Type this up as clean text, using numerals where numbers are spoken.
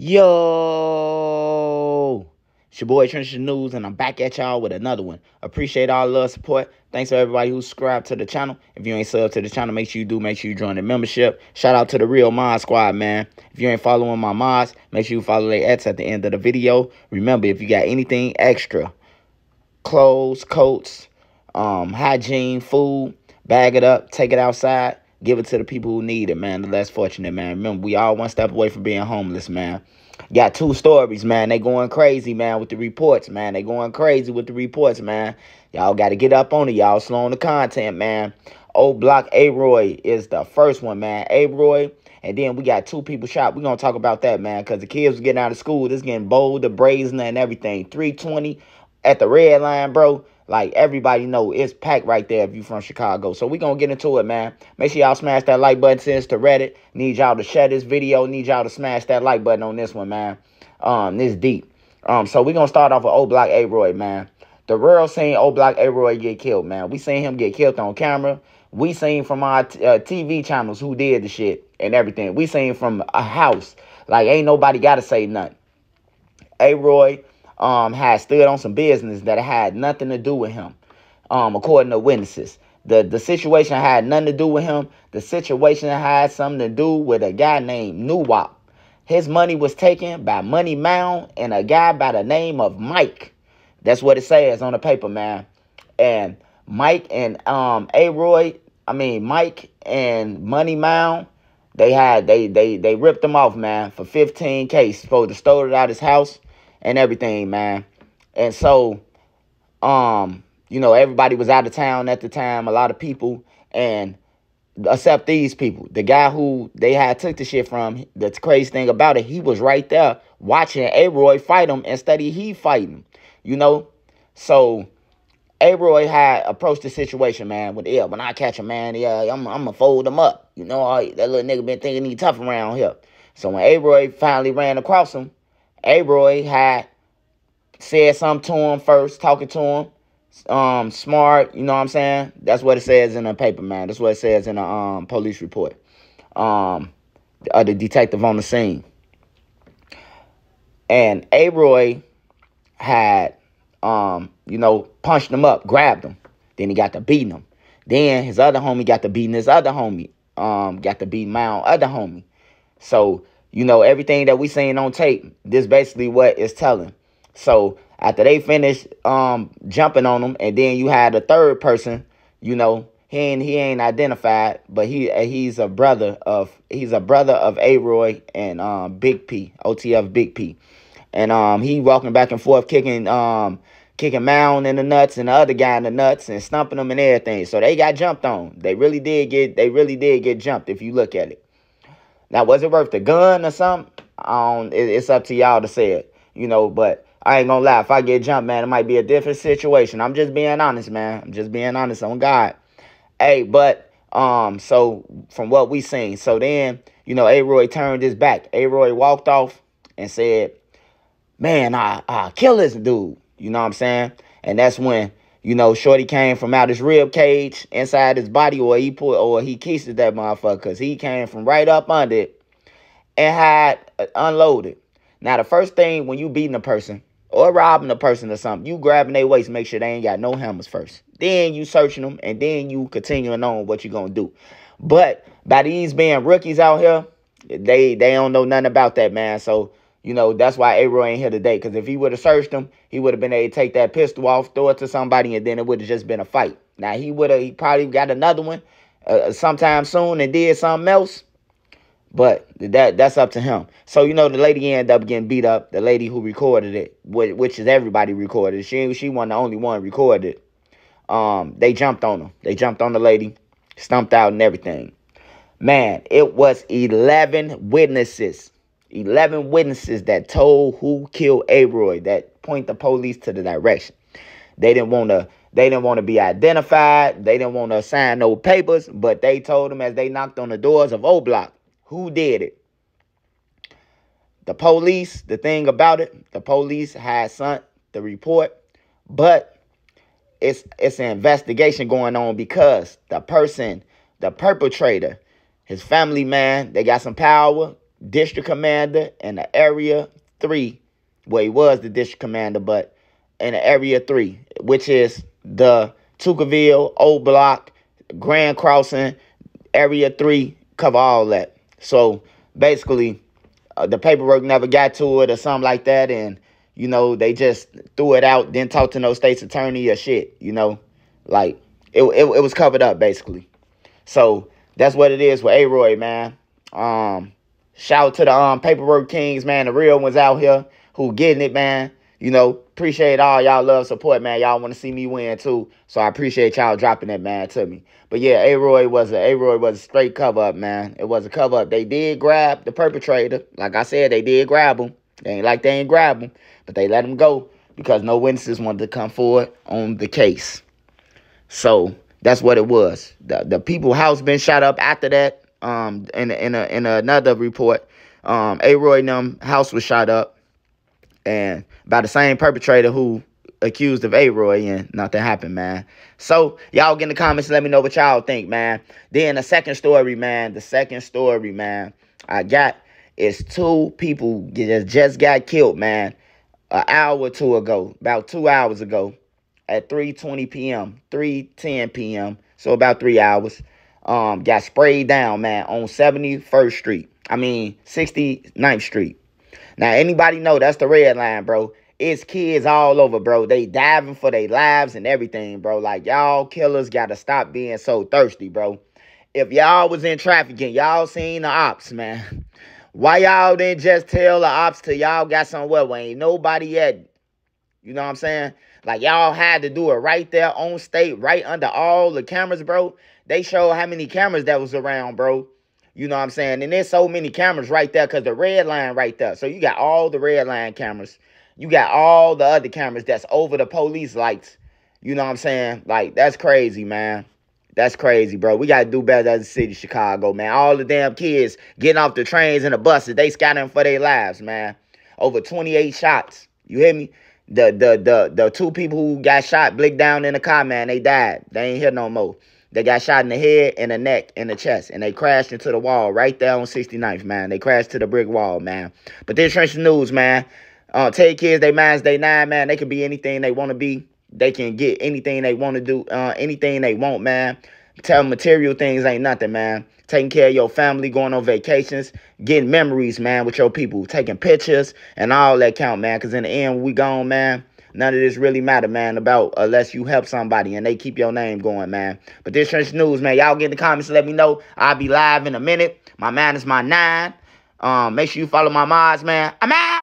Yo, it's your boy Trenches News, and I'm back at y'all with another one. Appreciate all love, support. Thanks to everybody who subscribed to the channel. If you ain't subbed to the channel, make sure you do. Make sure you join the membership. Shout out to the Real Mod Squad, man. If you ain't following my mods, make sure you follow their ads at the end of the video. Remember, if you got anything extra, clothes, coats, hygiene, food, bag it up, take it outside. Give it to the people who need it, man, the less fortunate, man. Remember, we all one step away from being homeless, man. Got two stories, man. They going crazy, man, with the reports, man. They going crazy with the reports, man. Y'all got to get up on it. Y'all slow on the content, man. O'Block, A Roy is the first one, man. A Roy. And then we got two people shot. We're going to talk about that, man, because the kids was getting out of school. This getting bolder, brazen, and everything. 320 at the red line, bro. Like, everybody know, it's packed right there if you from Chicago. So we going to get into it, man. Make sure y'all smash that like button since to Reddit. Need y'all to share this video. Need y'all to smash that like button on this one, man. This deep. So we going to start off with O'Block A Roy, man. The world seen O'Block A Roy get killed, man. We seen him get killed on camera. We seen from our TV channels who did the shit and everything. We seen from a house. Like, ain't nobody got to say nothing. A Roy had stood on some business that had nothing to do with him, according to witnesses. The situation had nothing to do with him. The situation had something to do with a guy named Nuwop. His money was taken by Money Mound and a guy by the name of Mike. That's what it says on the paper, man. And Mike and Mike and Money Mound, they ripped him off, man, for 15K. Supposed to stole it out his house and everything, man. And so, you know, everybody was out of town at the time, a lot of people, and except these people. The guy who they had took the shit from, the crazy thing about it, he was right there watching A Roy fight him instead of he fighting him, you know? So A Roy had approached the situation, man, with, yeah, when I catch a man, yeah, I'm gonna fold him up. You know, that little nigga been thinking he tough around here. So when A Roy finally ran across him, A Roy had said something to him first, talking to him. Smart, you know what I'm saying? That's what it says in the paper, man. That's what it says in the police report. The detective on the scene. And A Roy had, you know, punched him up, grabbed him. Then he got to beating him. Then his other homie got to beating his other homie. Got to beating my own other homie. So, you know, everything that we seen on tape, this basically what it's telling. So after they finished jumping on him, and then you had a third person, you know, he ain't identified, but he's a brother of A Roy and Big P, OTF Big P. And he walking back and forth, kicking Mound in the nuts and the other guy in the nuts and stumping him and everything. So they got jumped on. They really did get jumped if you look at it. Now, was it worth the gun or something? It's up to y'all to say it, you know, but I ain't gonna lie. If I get jumped, man, it might be a different situation. I'm just being honest, man. I'm just being honest on God. Hey, but, so from what we seen, so then, you know, A Roy turned his back. A Roy walked off and said, man, I kill this dude. You know what I'm saying? And that's when, you know, shorty came from out his rib cage, inside his body, or he keistered that motherfucker, because he came from right up under it and had unloaded. Now, the first thing when you beating a person or robbing a person or something, you grabbing their waist, make sure they ain't got no hammers first. Then you searching them, and then you continuing on what you going to do. But by these being rookies out here, they don't know nothing about that, man. So, you know, that's why A Roy ain't here today. Because if he would have searched him, he would have been able to take that pistol off, throw it to somebody, and then it would have just been a fight. Now, he probably got another one sometime soon and did something else. But that's up to him. So, you know, the lady ended up getting beat up. The lady who recorded it, which is everybody recorded. She wasn't the only one recorded. They jumped on him. They jumped on the lady, stumped out and everything. Man, it was 11 witnesses. 11 witnesses that told who killed A Roy, that point the police to the direction. They didn't want to be identified. They didn't want to sign no papers, but they told them as they knocked on the doors of O'Block who did it. The police, the thing about it, the police had sent the report, but it's an investigation going on because the perpetrator, his family, man, they got some power. district commander and the Area 3. Well, he was the district commander, but in the Area 3, which is the Tookaville, O'Block, Grand Crossing, Area 3, cover all that. So basically, the paperwork never got to it or something like that, and you know they just threw it out. Didn't talk to no state's attorney or shit. You know, like it was covered up basically. So that's what it is with A Roy, man. Shout out to the paperwork kings, man. The real ones out here who getting it, man. You know, appreciate all y'all love, support, man. Y'all want to see me win too, so I appreciate y'all dropping that, man, to me. But yeah, A Roy was a straight cover up, man. It was a cover up. They did grab the perpetrator, like I said, they did grab him. They ain't grab him, but they let him go because no witnesses wanted to come forward on the case. So that's what it was. The people's house been shot up after that. In another report, A Roy and them house was shot up. And by the same perpetrator who accused of A Roy, and nothing happened, man. So y'all get in the comments and let me know what y'all think, man. Then the second story, man, I got is 2 people just got killed, man, about 2 hours ago at 3:20 p.m., 3:10 p.m., so about 3 hours, got sprayed down, man, on 69th Street. Now, anybody know that's the red line, bro. It's kids all over, bro. They diving for their lives and everything, bro. Like, y'all killers got to stop being so thirsty, bro. If y'all was in trafficking, y'all seen the ops, man. Why y'all didn't just tell the ops till y'all got somewhere where ain't nobody at? You know what I'm saying? Like, y'all had to do it right there on state, right under all the cameras, bro. They showed how many cameras that was around, bro. You know what I'm saying? And there's so many cameras right there because the red line right there. So you got all the red line cameras. You got all the other cameras that's over the police lights. You know what I'm saying? Like, that's crazy, man. That's crazy, bro. We got to do better as a city of Chicago, man. All the damn kids getting off the trains and the buses. They scattering for their lives, man. Over 28 shots. You hear me? The 2 people who got shot, blicked down in the car, man, they died. They ain't here no more. They got shot in the head and the neck and the chest, and they crashed into the wall right there on 69th, man. They crashed to the brick wall, man. But this Trenches News, man, tell kids they minds, they nine, man. They can be anything they want to be. They can get anything they want to do, anything they want, man. Tell them material things ain't nothing, man. Taking care of your family, going on vacations, getting memories, man, with your people, taking pictures and all that count, man, because in the end, when we gone, man, none of this really matter, man, unless you help somebody and they keep your name going, man. But this Trenches News, man, y'all get in the comments and let me know. I'll be live in a minute. My man is my 9. Make sure you follow my mods, man. I'm out.